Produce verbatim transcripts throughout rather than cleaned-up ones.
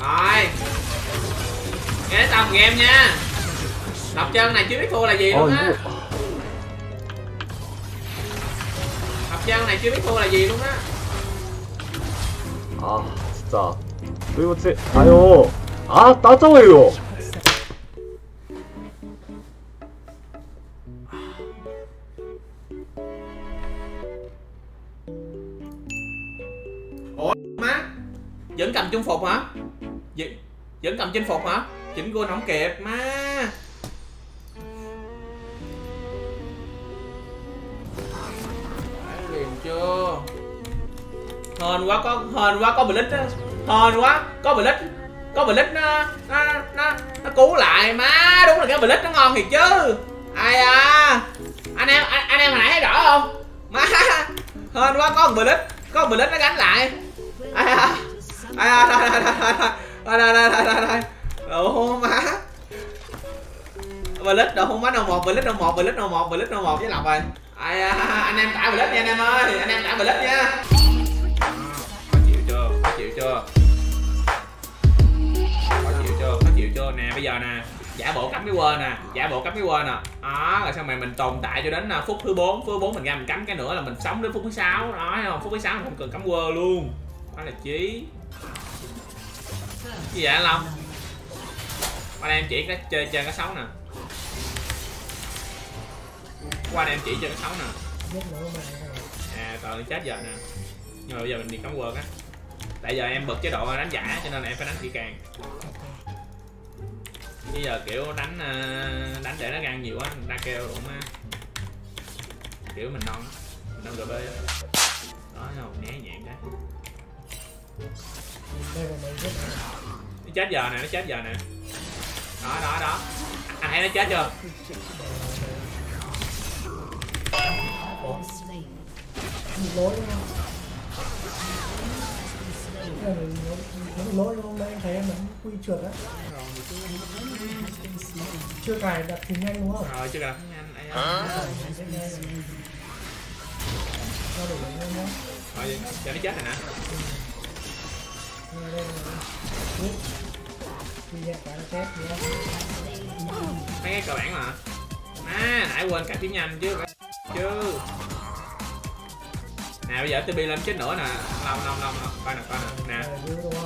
Rồi. Ghé tầm game nha. Đập chân này chưa biết thua là gì luôn á. Đập chân này chưa biết thua là gì luôn á. À, 진짜. 그리고 제 아유. 아, 따져요. Ủa má. Vẫn cầm chinh phục hả? Vẫn vẫn cầm chinh phục hả? Chỉnh gôn không kịp má. Liền chưa? Hên quá có hên quá có Blitz á. Hên quá, có Blitz. Có Blitz nó nó nó nó cứu lại má, đúng là cái Blitz nó ngon thiệt chứ. Ai à. Anh em anh, anh em hồi nãy thấy rõ không? Má. Hên quá có Blitz, có Blitz nó gánh lại. Ai à. Ai à, thôi thôi thôi thôi. Thôi thôi thôi thôi thôi. Đồ má. Blitz đồ má đâu một, Blitz đâu một, Blitz đâu một, Blitz đâu một với Lộc rồi. Ai à, anh em tải Blitz nha anh em ơi, anh em tải Blitz nha. Chưa, khó chịu chưa? Khó chịu chưa? Khó chịu chưa? Nè bây giờ nè, giả bộ cắm cái quên nè, giả bộ cắm cái quên nè. Đó, rồi xong rồi mình tồn tại cho đến phút thứ bốn, phút bốn mình ra mình cắm cái nữa là mình sống đến phút thứ sáu. Đó thấy không? Phút thứ sáu mình không cần cắm quên luôn. Đó là chí. Gì vậy anh Long? Qua đây em chỉ cái chơi chơi cái sáu nè. Qua đây em chỉ chơi cái sáu nè. À toàn chết giờ nè. Nhưng mà bây giờ mình đi cắm quên á. Tại giờ em bật chế độ đánh giả cho nên là em phải đánh kỹ càng. Bây giờ kiểu đánh đánh để nó gan nhiều á, người ta kêu cũng kiểu mình non mình non rờ bê đó, đó không né nhẹn đấy. Nó chết giờ nè, nó chết giờ nè. Đó đó đó. Anh thấy nó chết chưa? Lỗi hôm nay em thấy em đánh quy trượt á. Chưa cài đặt thì nhanh đúng không? Rồi chưa cài đặt thì nhanh. Rồi cho nó chết rồi nè. Mấy cái cơ bản mà. À nãy quên cài tiếng nhanh chứ. Chứ nè bây giờ tê bê lên chết nữa nè. Long long long long coi nè coi nè. Nè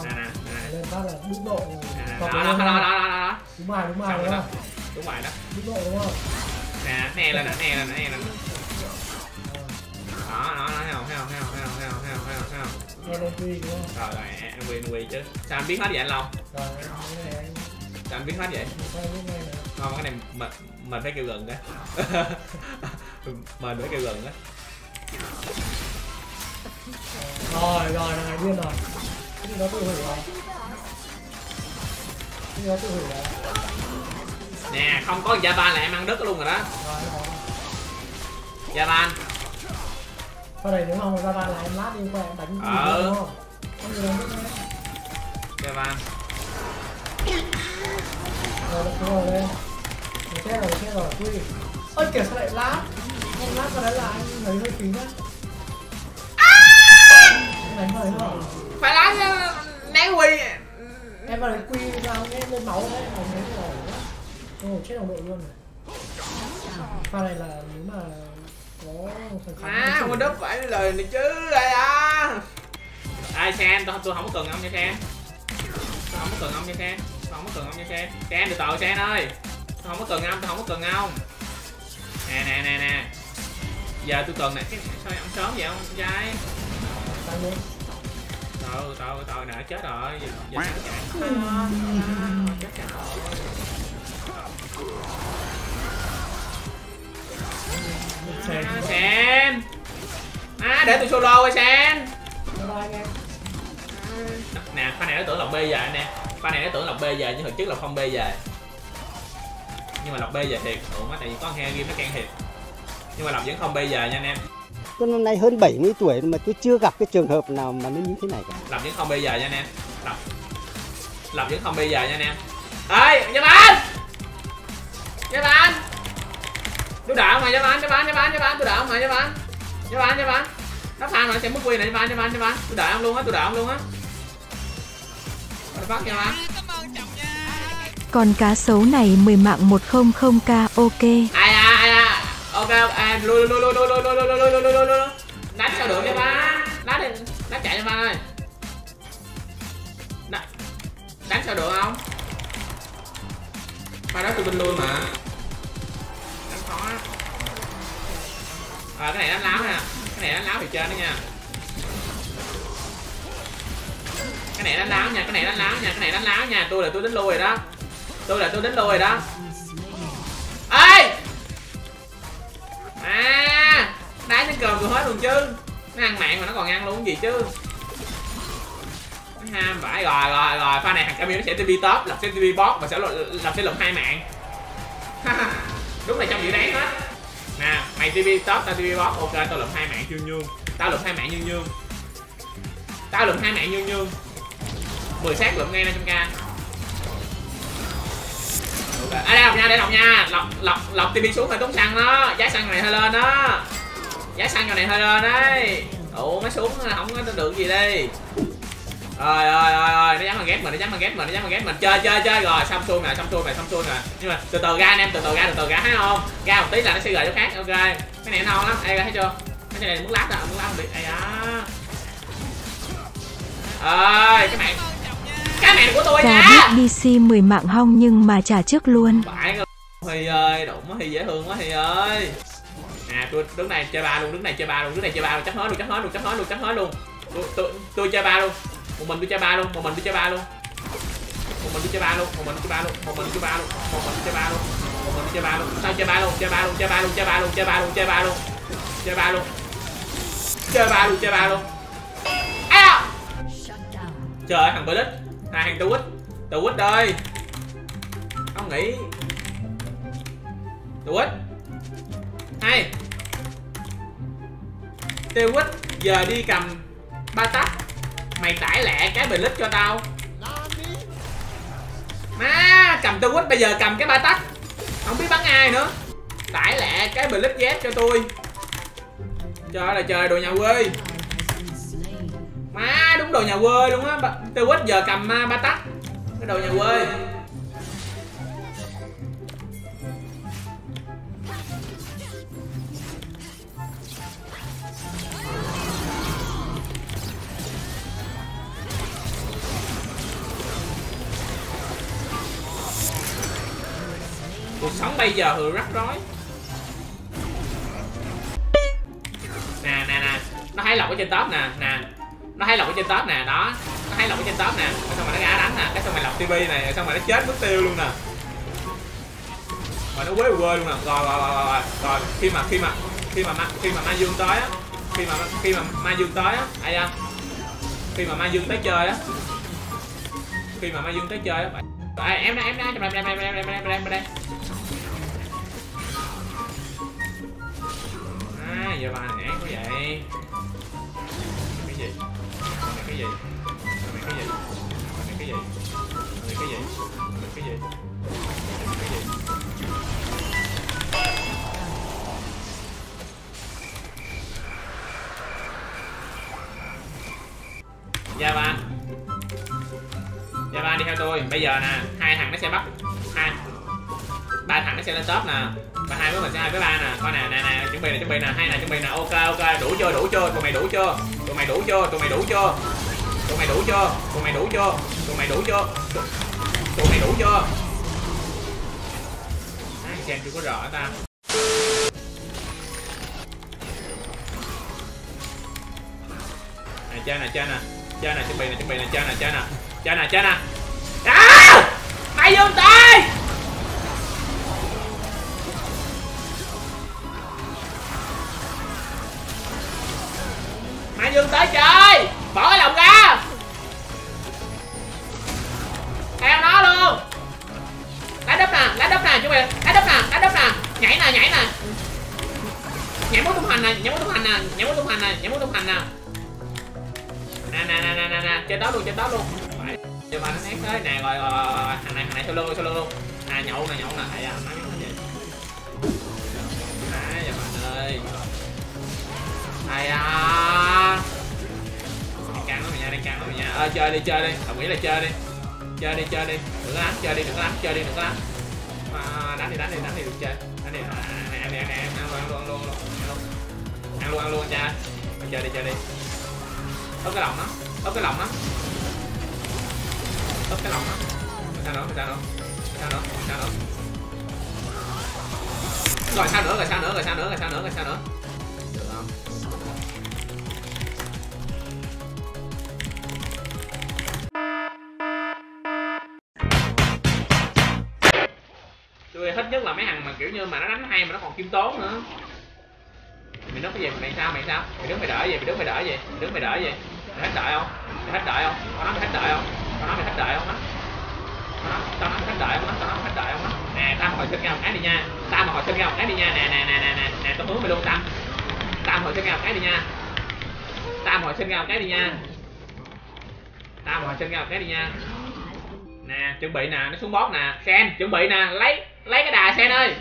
nè nè nè. Lên phát là đúng độ. Đó đó đó đó. Đúng rồi đúng rồi đó. Đúng rồi đó. Đúng độ đúng không? Nè nè lên nè nè lên nè lên. Đó đó thấy không thấy không thấy không thấy không thấy không thấy không thấy không thấy không. Em quy đúng không? Rồi rồi em quy em quy chứ. Sao anh biết hết vậy anh Long? Rồi cái này. Sao anh biết hết vậy? Không cái này mình mình phải kêu gần đấy. Mình phải kêu gần đấy. Rồi rồi là điên rồi. Cái gì đó tự hủy rồi. Cái gì đó tự hủy rồi. Nè không có Giavan là em ăn đứt luôn rồi đó. Giavan. Sau này nếu mà Giavan là em lát đi qua em đánh. Ờ. Giavan. Rồi rồi lên. Mình chết rồi chết rồi quy. Ôi kìa sao lại lát. Không lát có đấy là anh lấy hơi kính á. Phải lái né quy. Em vào đấy quy ra nghe lên máu đấy, còn đấy rồi. Ồ chết đồng đội luôn rồi. Pha này là nếu mà có thằng Khánh. À, con đất phải lời này chứ đây à. Ai Sen, tôi tôi không cần ông nha Sen. Tôi không cần ông nha Sen. Tôi không cần ông nha Sen. Sen từ từ Sen ơi. Tôi không có cần ông, tôi không có cần ông. Nè nè nè nè. Giờ tôi cần nè, sao ông sớm vậy ông trai? Tao tao tao nè chết rồi. Giờ, giờ chết rồi. À, Sen. À, để tôi solo rồi Sen. Nè, pha này nó tưởng Lộc B về anh em. Pha này nó tưởng Lộc B về nhưng hồi trước là không B về. Nhưng mà Lộc B về thiệt. Ủa má tại vì có game nó can thiệt. Nhưng mà Lộc vẫn không B về nha anh em. Tôi năm nay hơn bảy mươi tuổi mà tôi chưa gặp cái trường hợp nào mà nó như thế này cả. Lộc vẫn không bây giờ nha anh em. Lộc Lộc vẫn không bây giờ nha anh em. Ê Giavan Giavan tôi đảo mà Giavan Giavan Giavan Giavan tôi đảo mà Giavan Giavan Giavan nó pha rồi sẽ mất quy này Giavan Giavan Giavan tôi đảo ông luôn á tôi đảo ông luôn á Còn cá sấu này mười mạng một không không k, ok. Ai à, ai à. Ok, em lui lui lui lui lui lui lui lui lui lui lui lui. Lát sao được nha ba. Lát đi, lát chạy nha ba ơi. Đánh sao được không? Ba đó tụi mình lui mà. Đánh khó á. À, cái này đánh láo nè. Cái này đánh láo thì trên đó nha. Cái này đánh láo nha, cái này đánh láo nha, cái này đánh láo nha. Tôi là tôi đánh lui rồi đó. Tôi là tôi đánh lui rồi đó. Ê! À! Đá đến cơm tôi hết luôn chứ. Nó ăn mạng mà nó còn ăn luôn gì chứ. Ham vãi rồi rồi rồi pha này thằng Camille nó sẽ tê pê top, lập sẽ tê pê bot và sẽ lập sẽ lục hai mạng. Đúng là trong dự đoán hết. Nè, mày tê pê top tao tê pê bot, ok tao lục hai mạng dương dương. Tao lục hai mạng dương dương. Tao lục hai mạng dương dương. mười xác lượm ngay năm trăm k. Ok. À, đây đọc nha, đây đọc nha. Lọc lọc lọc tê pê xuống phải tốn xăng đó, giá xăng này hơi lên đó. Giá xăng này hơi lên đấy. Ủa nó xuống không có được gì đi. Ơi ơi ơi ơi, nó dám mà ghép mình, nó dám mà ghép mình, nó dám mà ghép mình. Chơi chơi chơi rồi, xong xuôi nè, xong xuôi nè, xong xuôi nè. Nhưng mà từ từ ra anh em, từ từ ra, từ từ ra thấy không? Ra một tí là nó sẽ gửi chỗ khác. Ok. Cái này nó ngon lắm. Ê thấy chưa? Cái này muốn lát ra, muốn lát không biết. Ê đó. Ơi, cái mạng. Cái mạng của tôi nha. Chà biết đê xê mười mạng hong nhưng mà trả trước luôn. Vãi. Huy ơi, đụng quá Huy dễ thương quá Huy ơi. À tôi đứng này chơi ba luôn, đứng này chơi ba luôn, đứng này chơi ba luôn, chắc hết luôn, chắc hết luôn, chắc hết luôn, chắc hết luôn. Tôi tôi tôi chơi ba luôn. Một mình tôi chơi ba luôn, một mình tôi chơi ba luôn. Một mình tôi chơi ba luôn, một mình tôi chơi ba luôn, một mình tôi chơi ba luôn, một mình tôi chơi ba luôn, một mình tôi chơi ba luôn. Tao chơi ba luôn, chơi ba luôn, chơi ba luôn, chơi ba luôn, chơi ba luôn, chơi ba luôn. Chơi ba luôn. Chơi ba luôn, chơi ba luôn. Ao. Trời ơi thằng Blitz, thằng Twitch, Twitch ơi. Không nghĩ. Twitch. Hay. Twitch giờ đi cầm ba tát. Mày tải lẹ cái bình lít cho tao. Má cầm tôi quýt bây giờ cầm cái ba tách. Không biết bắn ai nữa. Tải lẹ cái bình lít dép cho tôi. Trời ơi là trời đồ nhà quê. Má đúng đồ nhà quê luôn á. Tôi quýt giờ cầm ba tách. Cái đồ nhà quê. Cuộc sống bây giờ hừ rắc rối. Nè nè nè, nó thấy lọc ở trên top nè, nè. Nó thấy lọc ở trên top nè, đó. Nó thấy lọc ở trên top nè, cái xong mà nó gã đánh nè, cái xong mà lọc tivi này, xong mà nó chết mất tiêu luôn nè. Rồi nó quế quê luôn nè. Rồi rồi rồi rồi. Rồi khi mà khi mà khi mà khi mà Ma Dương tới á, khi mà khi mà Ma Dương tới á, ai da. Khi mà Ma Dương tới chơi á. Khi mà Ma Dương tới chơi á. À, em ra em ra em ra em ra em ra em ra em ra em ra. À giờ bà nản quá vậy. Cái gì? Cái gì? Cái gì? Cái gì? Cái gì? Cái gì? Dạ bà. Giavan đi theo tôi, bây giờ nè, hai thằng nó sẽ bắt hai ba thằng nó sẽ lên top nè. Và hai với mình sẽ hai với ba nè. Coi nè, nè nè, chuẩn bị nè, chuẩn bị nè, hai nè, chuẩn bị nè. Ok ok, đủ chưa? Đủ chưa? Tụi mày đủ chưa? Tụi mày đủ chưa? Tụi mày đủ chưa? Tụi mày đủ chưa? Tụi mày đủ chưa? Tụi mày đủ chưa? Tụi mày đủ chưa? Ai xem chưa có rõ ta. Này chơi nè, chơi nè. Chơi nè, chuẩn bị nè, chuẩn bị nè, chơi nè, chơi nè. Chơi nè, chơi nè. Á! Mày vô tay. Mày vô tới chơi. Bỏ cái lòng ra. Theo nó luôn. Lá đất nè, lá đất nè, chuẩn bị. Lá đất nè, lá đất nè. Nhảy nè, nhảy nè. Nhảy muốn tung hành nè, nhảy muốn tung hành nè, nhảy muốn tung hành nè, nhảy muốn tung hành nè. Nè nè nè nè nè nè, trên đó luôn, trên đó luôn. Giờ bà nó nét tới nè, rồi rồi rồi thằng này thằng này sau lưng sau lưng luôn. À nhậu nè nhậu nè, thấy à má nó vậy. Má giờ bà ơi. Ai à. Đang căng lắm nha, đang căng lắm nha. Ơ chơi đi chơi đi, tao nghĩ là chơi đi. Chơi đi, chơi đi, đừng có đánh, chơi đi, đừng có đánh, chơi đi, đừng có đánh. Đánh đi, đánh đi, đánh đi, được chơi. Đánh đi, ăn đi, ăn đi, ăn luôn, ăn luôn, ăn luôn, ăn luôn, ăn luôn, cha. Chơi đi, chơi đi. Ốp cái lòng nó, ốp cái lòng nó, ốp cái lòng nó. Sao nữa, sao nữa, sao nữa, sao nữa. Rồi sao nữa, rồi sao nữa, rồi sao nữa, rồi sao nữa, rồi sao nữa. Được không? Tôi thích nhất là mấy thằng mà kiểu như mà nó đánh hay mà nó còn khiêm tốn nữa. Mày đứng cái gì, mày sao, mày sao? Mày đứng mày đợi gì, mày đứng mày đợi gì, mày đứng mày đợi gì? Mày hết đợi không? Mày hết đợi không? Tao nói mày hết đợi không? Tao nói mày hết đợi không á? Tao nói mày hết đợi không á? Tao nói mày hết đợi không á? Nè, tao hồi sinh ra một cái đi nha. Tao mà hồi sinh ra một cái đi nha. Nè nè nè nè nè, nè tao hứa mày luôn tao. Tao hồi sinh ra một cái đi nha. Tao hồi sinh ra một cái đi nha. Tao hồi sinh ra một cái đi nha. Nè, chuẩn bị nè, nó xuống bót nè. Sen, chuẩn bị nè, lấy lấy cái đà Sen ơi.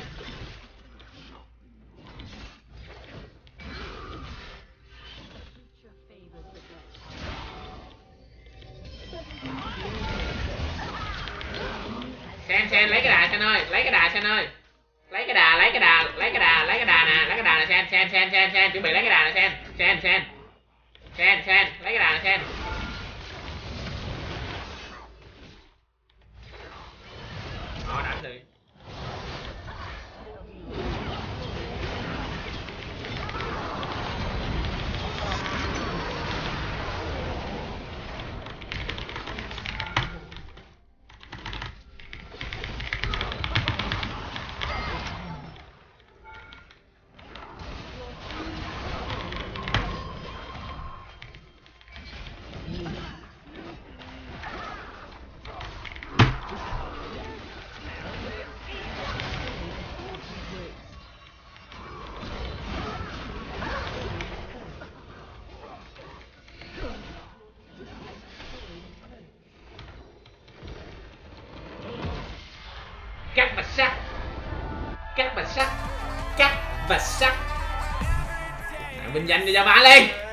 Sen Sen lấy cái đà Sen ơi, lấy cái đà Sen ơi. Lấy cái đà, lấy cái đà, lấy cái đà, lấy cái đà nè, lấy cái đà nè Sen, Sen Sen Sen Sen, chuẩn bị lấy cái đà nè Sen. Sen Sen. Sen Sen, lấy cái đà nè Sen. Đó đánh đi. Cắt và sắc, cắt và sắc, cắt và sắc. Vinh danh cho Giavan lên.